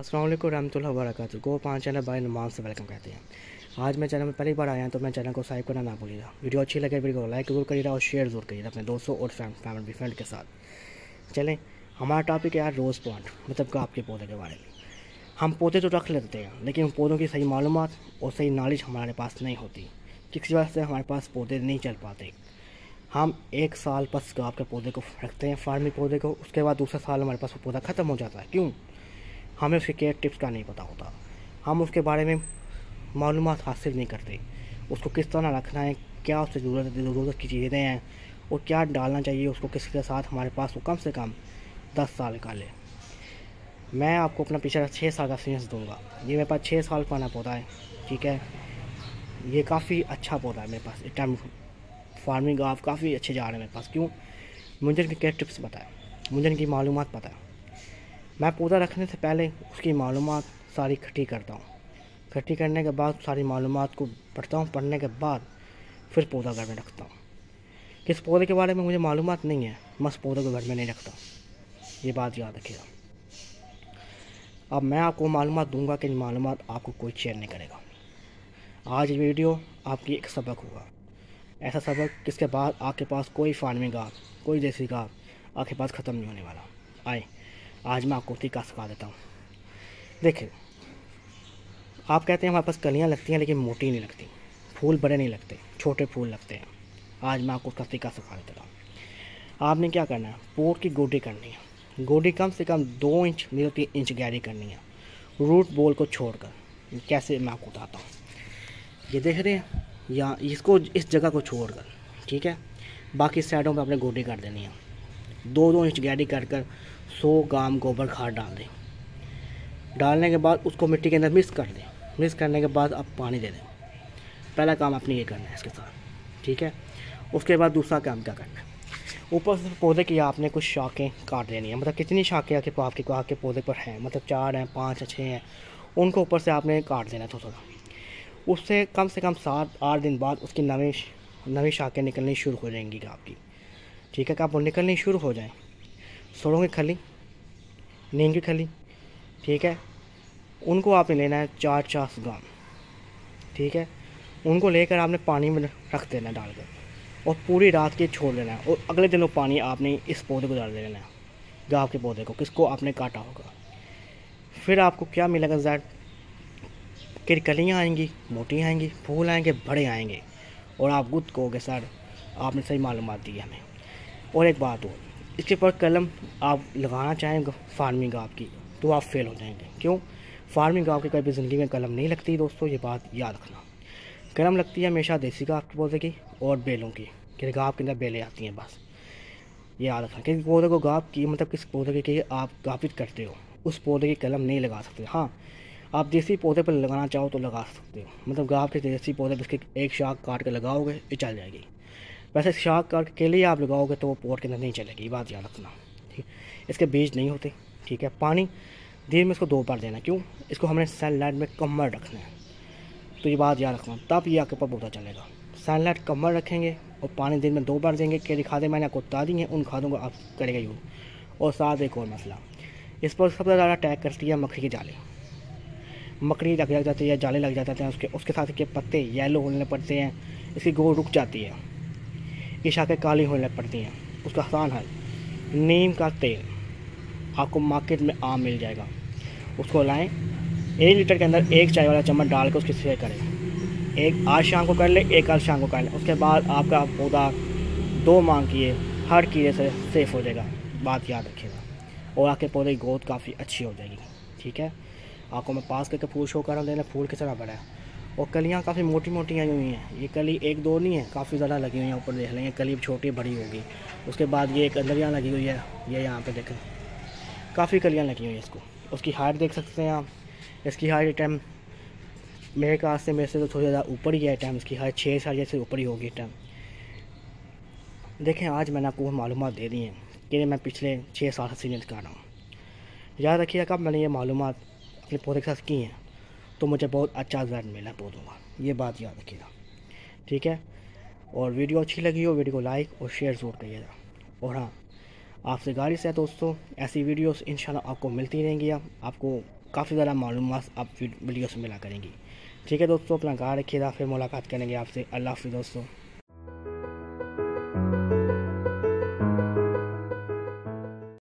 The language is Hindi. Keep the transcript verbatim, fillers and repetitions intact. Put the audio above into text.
अस्सलाम वालेकुम रहमतुल्लाहि व बरकातुहू को पाँच चैनल बाय नुमान से वेलकम कहते हैं। आज मैं चैनल में पहली बार आया हूं तो मैं चैनल को सब्सक्राइब करना ना भूलिएगा। वीडियो अच्छी लगे वीडियो को लाइक जरूर करिएगा और शेयर जरूर करिएगा अपने दोस्तों और फैमिली फ्रेंड के साथ। चलें, हमारा टॉपिक है रोज़ प्लांट मतलब गुलाब के पौधे के बारे में। हम पौधे तो रख लेते हैं लेकिन उन पौधों की सही मालूमात और सही नॉलेज हमारे पास नहीं होती, किसी वजह से हमारे पास पौधे नहीं चल पाते। हम एक साल बस गुलाब के पौधे को रखते हैं, फार्मिंग पौधे को, उसके बाद दूसरे साल हमारे पास वो पौधा ख़त्म हो जाता है। क्यों? हमें उसके केयर टिप्स का नहीं पता होता, हम उसके बारे में मालूमात हासिल नहीं करते। उसको किस तरह रखना है, क्या उससे ज़रूरत ज़रूरत की चीज़ें हैं और क्या डालना चाहिए उसको, किसके साथ हमारे पास वो कम से कम दस साल का ले। मैं आपको अपना पिछला छः साल का एक्सपीरियंस दूँगा। ये मेरे पास छः साल पुराना पौधा है, ठीक है। ये काफ़ी अच्छा पौधा है मेरे पास, इस टाइम फार्मिंग आप काफ़ी अच्छे जा रहे हैं मेरे पास। क्यों? मुझे इनकी केयर टिप्स पता है, मुझे इनकी मालूमात पता है। मैं पौधा रखने से पहले उसकी मालूमात सारी इकट्ठी करता हूँ, इकट्ठी करने के बाद सारी मालूमात को पढ़ता हूँ, पढ़ने के बाद फिर पौधा घर में रखता हूँ। किस पौधे के बारे में मुझे मालूमात नहीं है, मैं उस पौधे को घर में नहीं रखता, ये बात याद रखिएगा। अब मैं आपको मालूमात दूंगा कि मालूमात आपको कोई शेयर नहीं करेगा। आज वीडियो आपकी एक सबक होगा, ऐसा सबक जिसके बाद आपके पास कोई फार्मिंग का कोई देसी का आपके पास ख़त्म नहीं होने वाला। आए आज मैं आपको उसी का सिखा देता हूँ। देखिए, आप कहते हैं हमारे पास कलियाँ लगती हैं लेकिन मोटी नहीं लगती, फूल बड़े नहीं लगते, छोटे फूल लगते हैं। आज मैं आपको उसका तरीका सिखा देता हूँ। आपने क्या करना है, पोट की गोडी करनी है, गोडी कम से कम दो इंच या तीन इंच गहरी करनी है, रूट बॉल को छोड़कर। कैसे मैं आपको बताता हूँ। ये देख रहे हैं या इसको इस जगह को छोड़कर, ठीक है। बाकी साइडों पर आपने गोडी कर देनी है, दो दो इंच गहरी कर कर सौ ग्राम गोबर खाद डाल दें। डालने के बाद उसको मिट्टी के अंदर मिक्स कर दें, मिक्स करने के बाद आप पानी दे दें। पहला काम आपने ये करना है इसके साथ, ठीक है। उसके बाद दूसरा काम क्या करना है, ऊपर से पौधे की आपने कुछ शाखें काट देनी है, मतलब कितनी शाखें आपके आपके आपके पौधे पर हैं, मतलब चार हैं, पाँच हैं, छः हैं, उनको ऊपर से आपने काट देना थोड़ा थोड़ा। उससे कम से कम सात आठ दिन बाद उसकी नवी नवी शाखें निकलनी शुरू हो जाएंगी आपकी, ठीक है। कि आप निकलनी शुरू हो जाएं। सड़ों की खली, नीम की खली, ठीक है, उनको आपने लेना है चार चार ग्राम, ठीक है। उनको लेकर आपने पानी में रख देना डालकर और पूरी रात के छोड़ देना है और अगले दिन वो पानी आपने इस पौधे को डाल देना है, गुलाब के पौधे को किसको आपने काटा होगा। फिर आपको क्या मिलेगा ज़ाहिर, फिर कलियाँ आएंगी, मोटी आएंगी, फूल आएंगे, बड़े आएंगे और आप खुद कहोगे सर आपने सही मालूमात दी हमें। और एक बात हो, इसके ऊपर कलम आप लगाना चाहें फार्मिंग आपकी तो आप फेल हो जाएंगे। क्यों? फार्मिंग आपकी कभी ज़िंदगी में कलम नहीं लगती दोस्तों, ये बात याद रखना। कलम लगती है हमेशा देसी का आपके पौधे की और बेलों की, क्योंकि गाँव के अंदर बेलें आती हैं, बस ये याद रखना। क्योंकि पौधे को गाँव की मतलब किस पौधे के आप गाफित करते हो, उस पौधे की कलम नहीं लगा सकते। हाँ, आप देसी पौधे पर लगाना चाहो तो लगा सकते हो, मतलब गाँव के देसी पौधे पर एक शाख काट कर लगाओगे ये चल जाएगी, वैसे शाख काट के लिए आप लगाओगे तो वो पॉट के अंदर नहीं चलेगी, ये बात याद रखना, ठीक। इसके बीज नहीं होते, ठीक है। पानी दिन में इसको दो बार देना, क्यों? इसको हमने सनलाइट में कमर रखना है, तो ये बात याद रखना, तब ये आपके ऊपर पौधा चलेगा। सनलाइट कमर रखेंगे और पानी दिन में दो बार देंगे। कई खादें मैंने आपको बता दी हैं, उन खादों को आप करेगा यूज। और साथ एक और मसला, इस पर सबसे ज़्यादा अटैक करती है मकड़ी के जाले, मकड़ी लग लग जाती है, जाले लग जाते हैं उसके, उसके साथ के पत्ते येलो होने पड़ते हैं, इसकी गोल रुक जाती है, ये शाखें काली होने लग पड़ती हैं। उसका आसान हल, नीम का तेल आपको मार्केट में आम मिल जाएगा, उसको लाएं, एक लीटर के अंदर एक चाय वाला चम्मच डाल कर उसकी सेवन करें। एक आज शाम को कर ले, एक आज शाम को कर ले, उसके बाद आपका पौधा दो माह किए हर कीड़े से सेफ हो जाएगा, बात याद रखिएगा। और आपके पौधे की ग्रोथ काफ़ी अच्छी हो जाएगी, ठीक है। आपको मैं पास करके फूल शो कर रहा हूँ, देना फूल किस तरह बड़ा है। और कलियाँ काफ़ी मोटी मोटी आई हुई हैं, ये कली एक दो नहीं है, काफ़ी ज़्यादा लगी हुई है। ऊपर देख लेंगे कली छोटी बड़ी होगी, उसके बाद ये एक अंदर यहाँ लगी हुई है, ये यहाँ पे देखें काफ़ी कलियाँ लगी हुई हैं। इसको उसकी हाइट देख सकते हैं आप, इसकी हाइट टाइम मेरे ख्याल से मेरे से तो थोड़ी ज़्यादा ऊपर ही है टाइम, इसकी हाइट छः साढ़े से ऊपर ही होगी टाइम। देखें, आज मैंने आपको मालूमात दे दी हैं कि मैं पिछले छः साल से सीनियर कर रहा हूँ। याद रखिए, कब मैंने ये मालूमात अपने पौधे के साथ की हैं तो मुझे बहुत अच्छा रिजल्ट मिला पौधों का, ये बात याद रखिएगा, ठीक है। और वीडियो अच्छी लगी हो वीडियो को लाइक और शेयर ज़रूर करिएगा। और हाँ, आपसे गारी से दोस्तों, ऐसी वीडियोस इंशाल्लाह आपको मिलती रहेंगी, आपको काफ़ी ज़्यादा मालूमात आप वीडियो से मिला करेंगी। ठीक है दोस्तों, अपना ख्याल रखिएगा, फिर मुलाकात करेंगे आपसे। अल्लाह हाफिज़ दोस्तों।